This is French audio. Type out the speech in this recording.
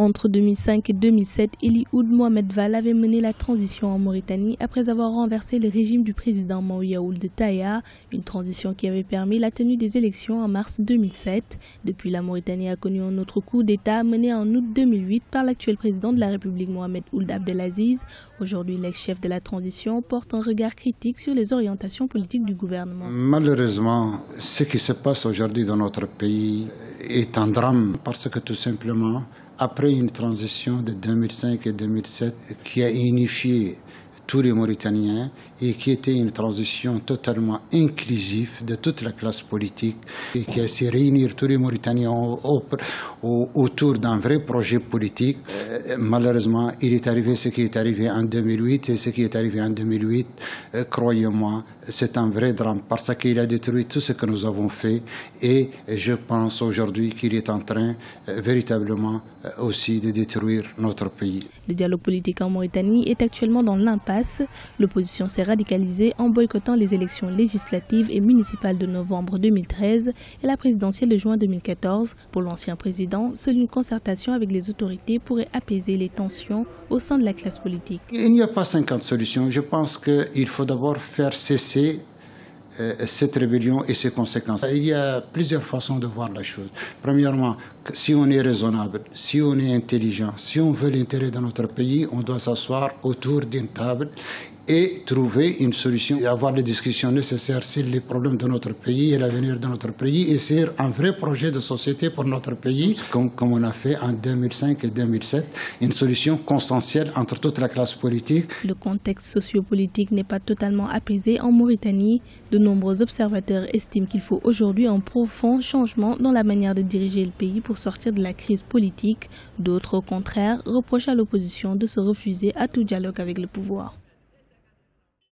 Entre 2005 et 2007, Ely Ould Mohamed Vall avait mené la transition en Mauritanie après avoir renversé le régime du président Maaouya Ould Taya, une transition qui avait permis la tenue des élections en mars 2007. Depuis, la Mauritanie a connu un autre coup d'État mené en août 2008 par l'actuel président de la République Mohamed Ould Abdelaziz. Aujourd'hui, l'ex-chef de la transition porte un regard critique sur les orientations politiques du gouvernement. Malheureusement, ce qui se passe aujourd'hui dans notre pays est un drame parce que tout simplement, après une transition de 2005 et 2007 qui a unifié tous les Mauritaniens et qui était une transition totalement inclusive de toute la classe politique et qui a su réunir tous les Mauritaniens autour d'un vrai projet politique. Malheureusement, il est arrivé ce qui est arrivé en 2008 et ce qui est arrivé en 2008, croyez-moi, c'est un vrai drame parce qu'il a détruit tout ce que nous avons fait et je pense aujourd'hui qu'il est en train véritablement aussi de détruire notre pays. Le dialogue politique en Mauritanie est actuellement dans l'impasse. L'opposition s'est radicalisée en boycottant les élections législatives et municipales de novembre 2013 et la présidentielle de juin 2014. Pour l'ancien président, seule une concertation avec les autorités pourrait apaiser les tensions au sein de la classe politique. Il n'y a pas 50 solutions. Je pense qu'il faut d'abord faire cesser cette rébellion et ses conséquences. Il y a plusieurs façons de voir la chose. Premièrement, si on est raisonnable, si on est intelligent, si on veut l'intérêt de notre pays, on doit s'asseoir autour d'une table et trouver une solution et avoir les discussions nécessaires sur les problèmes de notre pays et l'avenir de notre pays et sur un vrai projet de société pour notre pays, comme on a fait en 2005 et 2007, une solution consensuelle entre toute la classe politique. Le contexte sociopolitique n'est pas totalement apaisé en Mauritanie. De nombreux observateurs estiment qu'il faut aujourd'hui un profond changement dans la manière de diriger le pays pour sortir de la crise politique. D'autres, au contraire, reprochent à l'opposition de se refuser à tout dialogue avec le pouvoir.